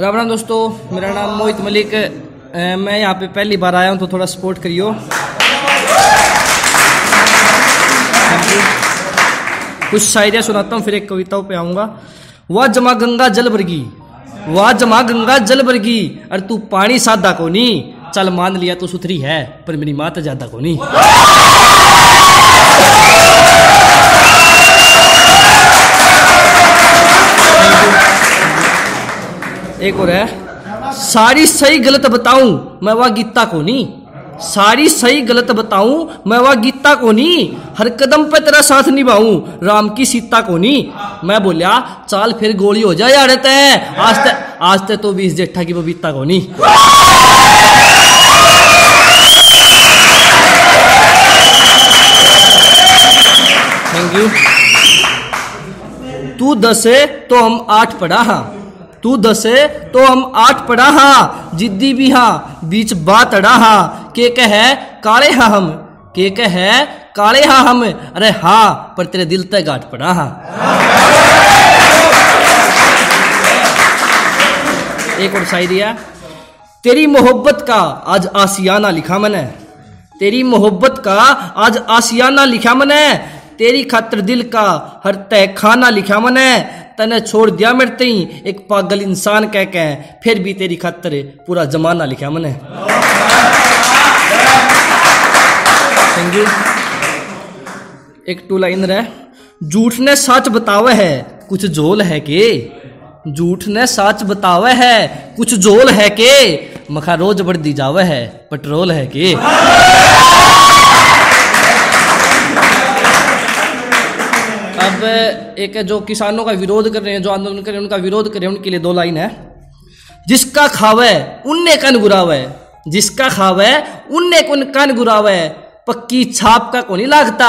राम राम दोस्तों, मेरा नाम मोहित मलिक। मैं यहाँ पे पहली बार आया हूँ तो थोड़ा सपोर्ट करियो। कुछ शायरियाँ सुनाता हूँ, फिर एक कविताओं पे आऊँगा। वाह जमा गंगा जल बरगी, वाह जमा गंगा जल बरगी, अरे तू पानी सादा को नी, चल मान लिया तो सुथरी है, पर मेरी माँ तो ज्यादा को नी। एक और है, सारी सही गलत बताऊं मैं वह गीता को नहीं, सारी सही गलत बताऊं मैं वह गीता को नहीं, हर कदम पे तेरा साथ निभाऊं राम की सीता को नहीं। मैं बोलिया चाल फिर गोली हो जाए यार, ते आज ते तो 20 जेठा की बबीता को नहीं। Thank you. तू 10 तो हम 8 पढ़ा, तू 10 तो हम 8 पढ़ा हा, जिद्दी भी हा बीच बात अड़ा हा, के कहे काले हा हम, के कहे काले हा हम, अरे हा पर तेरे दिल तक गांठ पड़ा हा। एक और शायरी है, तेरी मोहब्बत का आज आशियाना लिखा मैंने, तेरी मोहब्बत का आज आशियाना लिखा मैंने, तेरी खातिर दिल का हर तय खाना लिखा मैंने, तने छोड़ दिया मेरे एक पागल इंसान कह के, फिर भी तेरी खातिर पूरा जमाना लिखा मैंने। Thank you. एक 2 लाइनर है, झूठ ने सच बतावे है कुछ झोल है के, झूठ ने सच बतावे है कुछ झोल है के, मखा रोज बढ़ दी जावे है पेट्रोल है के। अब एक है, जो किसानों का विरोध कर रहे हैं, जो आंदोलन कर रहे हैं, उनका विरोध कर रहे हैं, उनके लिए 2 लाइन है। जिसका खावे उनने कन गुरावे, जिसका खावे उनने कन गुरावे, पक्की छाप का कोनी लागता,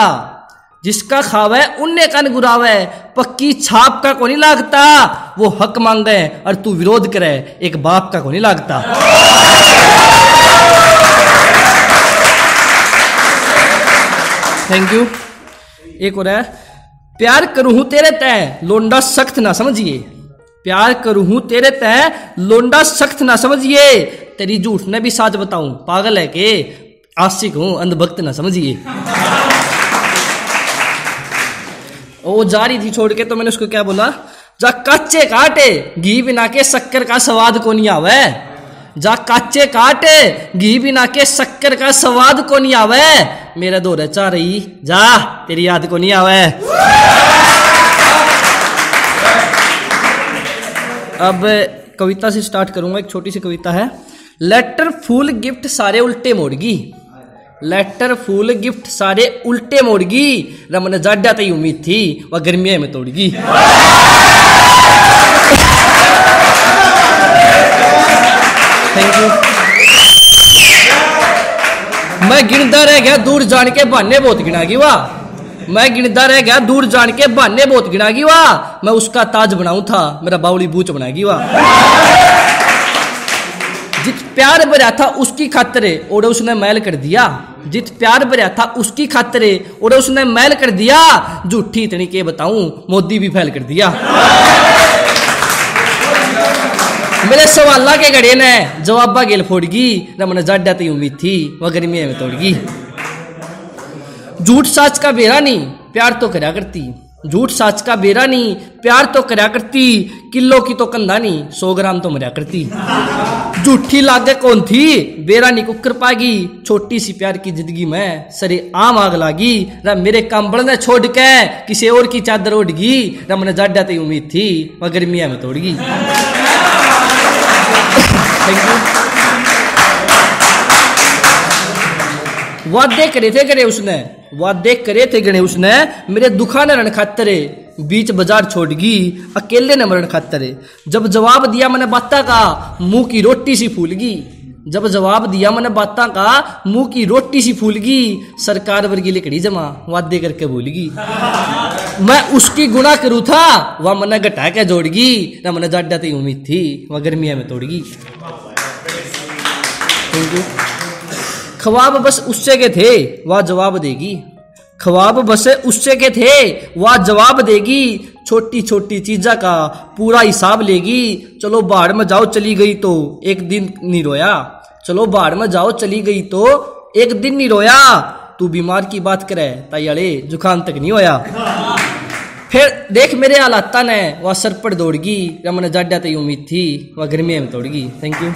जिसका खावे उनने कन गुरावे, पक्की छाप का कोनी लागता, वो हक मांगे और तू विरोध करे, एक बाप का कोनी लागता। Thank you. एक और है, प्यार करूँ तेरे तय लोंडा सख्त ना समझिए, प्यार करूँ तेरे तय लोंडा सख्त ना समझिए, तेरी झूठ ने भी साच बताऊं पागल है के, आशिक हूँ अंधभक्त ना समझिए। वो जा रही थी छोड़ के, तो मैंने उसको क्या बोला, जा काचे काटे घी बिना के शक्कर का स्वाद को नहीं आवे, जा काचे काटे घी बिना के शक्कर का स्वाद को नहीं आवे, मेरा दो रचा रही जा तेरी याद को नहीं आवे। अब कविता से स्टार्ट करूंगा, एक छोटी सी कविता है। लेटर फूल गिफ्ट सारे उल्टे मोड़गी, लेटर फूल गिफ्ट सारे उल्टे मोड़गी, रमन जाड्डा तई उम्मीद थी वह गर्मिया में तोड़गी। Thank you. मैं गिनदा रह गया दूर जान के बहाने बहुत गिना गी वाह, मैं गिनदा रह गया दूर जान के बहाने बहुत गिना गी वाह, मैं उसका ताज बनाऊं था मेरा बावली बूच बना गी वाह। जित प्यार भरा था उसकी खातरे और उसने मैल कर दिया, जित प्यार भरा था उसकी खातरे और उसने मैल कर दिया, झूठी इतनी के बताऊं मोदी भी फैल कर दिया। मेरे सवाल के घड़े ने जवाबा गेल फोड़गी, रमन जाड्डा ती उम्मीद थी वह गर्मी में तोड़गी। झूठ साच का बेरा नहीं प्यार तो करा करती, झूठ साच का बेरा नहीं प्यार तो करा करती, किलो की तो कंधा नहीं 100 ग्राम तो मरा करती। झूठी लागे कौन थी बेरा नहीं कुकर पागी, छोटी सी प्यार की जिंदगी में सरे आम आग लागी, र मेरे कंबल ने छोड़ के किसी और की चादर ओढ़गी, रमन जाड्डा ती उम्मीद थी वह गर्मिया में तोड़गी। वादे करे थे गणे उसने, वादे करे थे गणे उसने, मेरे दुखा ने रण खातरे बीच बाजार छोड़गी, अकेले ने मरण खातरे, जब जवाब दिया मैंने बाता का मुंह की रोटी सी फूलगी, जब जवाब दिया मैंने बाता का मुंह की रोटी सी फूलगी, सरकार वर्गी लिकड़ी जमा वादे करके भूलगी। मैं उसकी गुना करूँ था वह मना घटा के जोड़गी, ना मना जाड्डा ती उम्मीद थी वह गर्मिया में तोड़गी। ख्वाब बस उससे के थे वह जवाब देगी, ख्वाब बसे उससे के थे, वह जवाब देगी, छोटी छोटी चीजा का पूरा हिसाब लेगी। चलो बाहर में जाओ चली गई तो एक दिन नहीं रोया, चलो बाहर में जाओ चली गई तो एक दिन नहीं रोया। तू बीमार की बात करे तायाले जुकाम तक नहीं होया। फिर देख मेरे हालाता ने वह सर पर दौड़गी, मैंने जाड्या तो उम्मीद थी वह गर्मी में दौड़गी। Thank you.